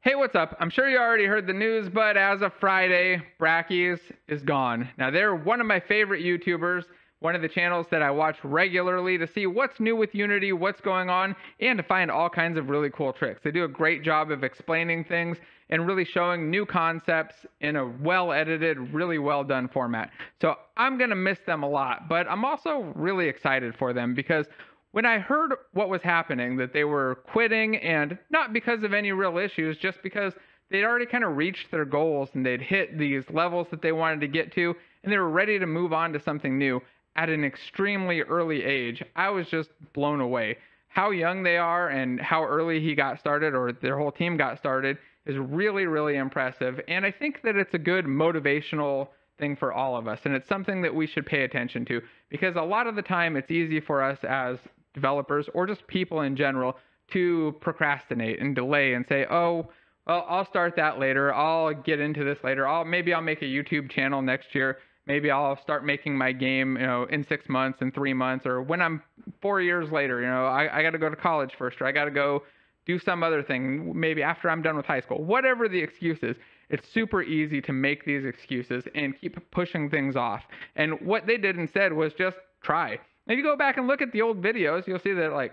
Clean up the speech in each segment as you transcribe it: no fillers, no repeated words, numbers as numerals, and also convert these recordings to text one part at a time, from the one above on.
Hey, what's up? I'm sure you already heard the news, but as of Friday, Brackeys is gone. Now, they're one of my favorite YouTubers, one of the channels that I watch regularly to see what's new with Unity, what's going on, and to find all kinds of really cool tricks. They do a great job of explaining things and really showing new concepts in a well-edited, really well-done format. So I'm going to miss them a lot, but I'm also really excited for them because when I heard what was happening, that they were quitting, and not because of any real issues, just because they'd already kind of reached their goals and they'd hit these levels that they wanted to get to, and they were ready to move on to something new at an extremely early age, I was just blown away. How young they are and how early he got started, or their whole team got started, is really, really impressive. And I think that it's a good motivational thing for all of us, and it's something that we should pay attention to, because a lot of the time it's easy for us as developers or just people in general to procrastinate and delay and say, oh, well, I'll start that later. I'll get into this later. Maybe I'll make a YouTube channel next year. Maybe I'll start making my game, in 6 months, in 3 months, or when I'm 4 years later, I got to go to college first, or I got to go do some other thing, maybe after I'm done with high school, whatever the excuse is. It's super easy to make these excuses and keep pushing things off. And what they did instead was just try. If you go back and look at the old videos, you'll see that, like,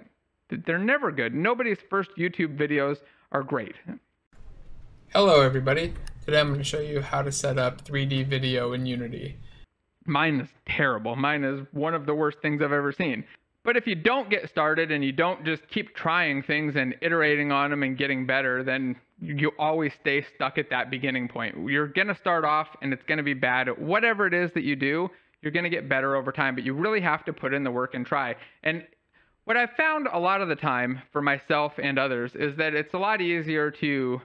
they're never good. Nobody's first YouTube videos are great. Hello, everybody. Today I'm going to show you how to set up 3D video in Unity. Mine is terrible. Mine is one of the worst things I've ever seen. But if you don't get started and you don't just keep trying things and iterating on them and getting better, then you always stay stuck at that beginning point. You're going to start off and it's going to be bad. Whatever it is that you do, you're going to get better over time, but you really have to put in the work and try. And what I've found a lot of the time for myself and others is that it's a lot easier to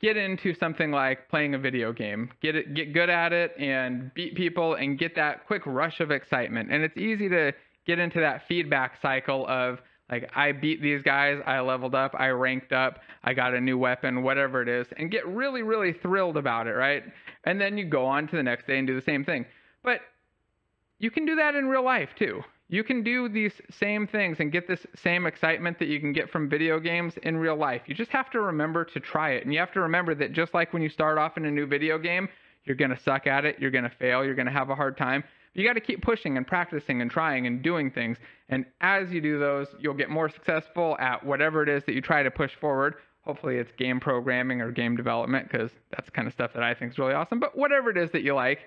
get into something like playing a video game, get good at it and beat people and get that quick rush of excitement. And it's easy to get into that feedback cycle of, like, I beat these guys, I leveled up, I ranked up, I got a new weapon, whatever it is, and get really, really thrilled about it, right? And then you go on to the next day and do the same thing. But you can do that in real life too. You can do these same things and get this same excitement that you can get from video games in real life. You just have to remember to try it. And you have to remember that just like when you start off in a new video game, you're going to suck at it, you're going to fail, you're going to have a hard time. You got to keep pushing and practicing and trying and doing things. And as you do those, you'll get more successful at whatever it is that you try to push forward. Hopefully it's game programming or game development, because that's the kind of stuff that I think is really awesome. But whatever it is that you like,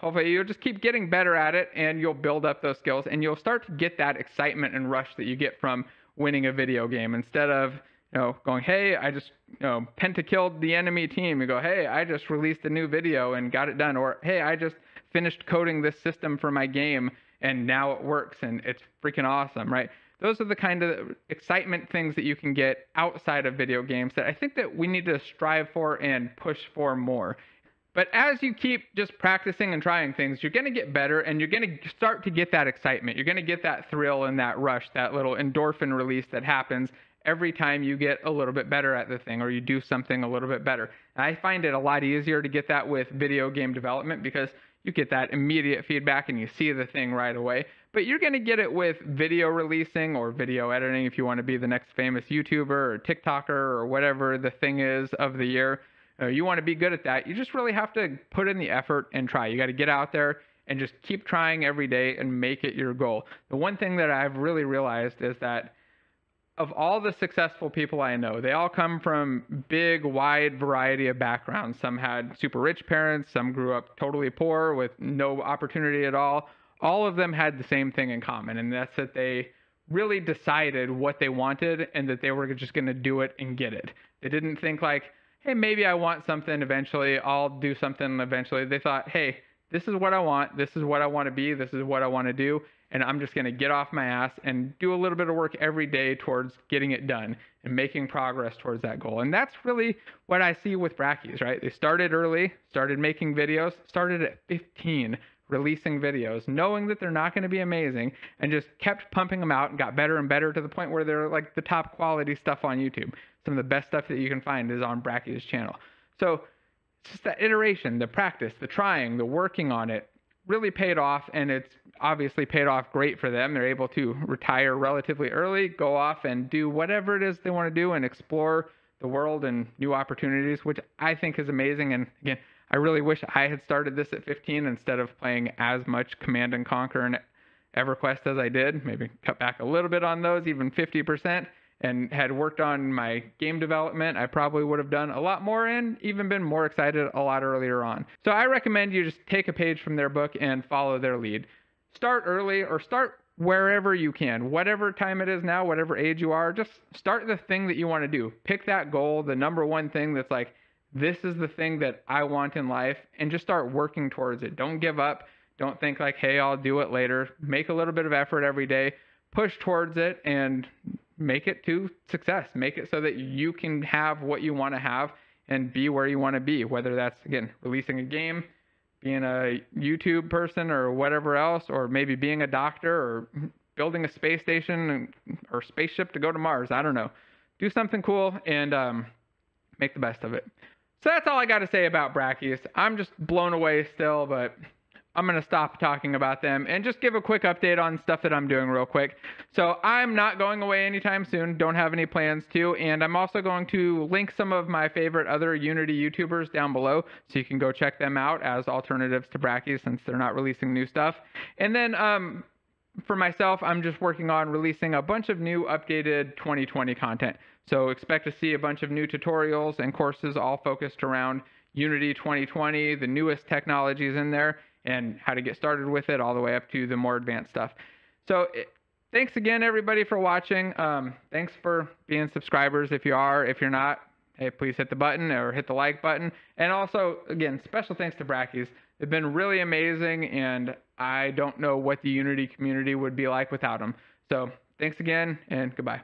hopefully you'll just keep getting better at it and you'll build up those skills and you'll start to get that excitement and rush that you get from winning a video game. Instead of, going, hey, I just, pentakilled the enemy team. You go, hey, I just released a new video and got it done. Or, hey, I just finished coding this system for my game and now it works and it's freaking awesome, right? Those are the kind of excitement things that you can get outside of video games that I think that we need to strive for and push for more. But as you keep just practicing and trying things, you're going to get better and you're going to start to get that excitement. You're going to get that thrill and that rush, that little endorphin release that happens every time you get a little bit better at the thing or you do something a little bit better. And I find it a lot easier to get that with video game development because you get that immediate feedback and you see the thing right away. But you're going to get it with video releasing or video editing if you want to be the next famous YouTuber or TikToker or whatever the thing is of the year. You want to be good at that. You just really have to put in the effort and try. You got to get out there and just keep trying every day and make it your goal. The one thing that I've really realized is that of all the successful people I know, they all come from big, wide variety of backgrounds. Some had super rich parents. Some grew up totally poor with no opportunity at all. All of them had the same thing in common, and that's that they really decided what they wanted and that they were just going to do it and get it. They didn't think like, hey, maybe I want something eventually, I'll do something eventually. They thought, hey, this is what I want, this is what I want to be, this is what I want to do, and I'm just going to get off my ass and do a little bit of work every day towards getting it done and making progress towards that goal. And that's really what I see with Brackeys, right? They started early, started making videos, started at 15, releasing videos, knowing that they're not going to be amazing, and just kept pumping them out and got better and better to the point where they're like the top quality stuff on YouTube. Some of the best stuff that you can find is on Brackeys' channel. So it's just that iteration, the practice, the trying, the working on it really paid off, and it's obviously paid off great for them. They're able to retire relatively early, go off and do whatever it is they want to do and explore the world and new opportunities, which I think is amazing. And again, I really wish I had started this at 15 instead of playing as much Command and Conquer and EverQuest as I did. Maybe cut back a little bit on those, even 50%, and had worked on my game development, I probably would have done a lot more and even been more excited a lot earlier on. So I recommend you just take a page from their book and follow their lead. Start early, or start wherever you can, whatever time it is now, whatever age you are, just start the thing that you want to do. Pick that goal, the number one thing that's like, this is the thing that I want in life, and just start working towards it. Don't give up. Don't think like, hey, I'll do it later. Make a little bit of effort every day, push towards it, and make it to success. Make it so that you can have what you want to have and be where you want to be, whether that's, again, releasing a game, being a YouTube person or whatever else, or maybe being a doctor or building a space station or spaceship to go to Mars. I don't know. Do something cool and make the best of it. So that's all I got to say about Brackeys. I'm just blown away still, but I'm going to stop talking about them and just give a quick update on stuff that I'm doing real quick. So I'm not going away anytime soon. Don't have any plans to. And I'm also going to link some of my favorite other Unity YouTubers down below, so you can go check them out as alternatives to Brackeys, since they're not releasing new stuff. And then for myself, I'm just working on releasing a bunch of new updated 2020 content. So expect to see a bunch of new tutorials and courses all focused around Unity 2020, the newest technologies in there, and how to get started with it, all the way up to the more advanced stuff. So thanks again, everybody, for watching. Thanks for being subscribers if you are. If you're not, hey, please hit the button or hit the like button. And also, again, special thanks to Brackeys. They've been really amazing, and I don't know what the Unity community would be like without them. So thanks again, and goodbye.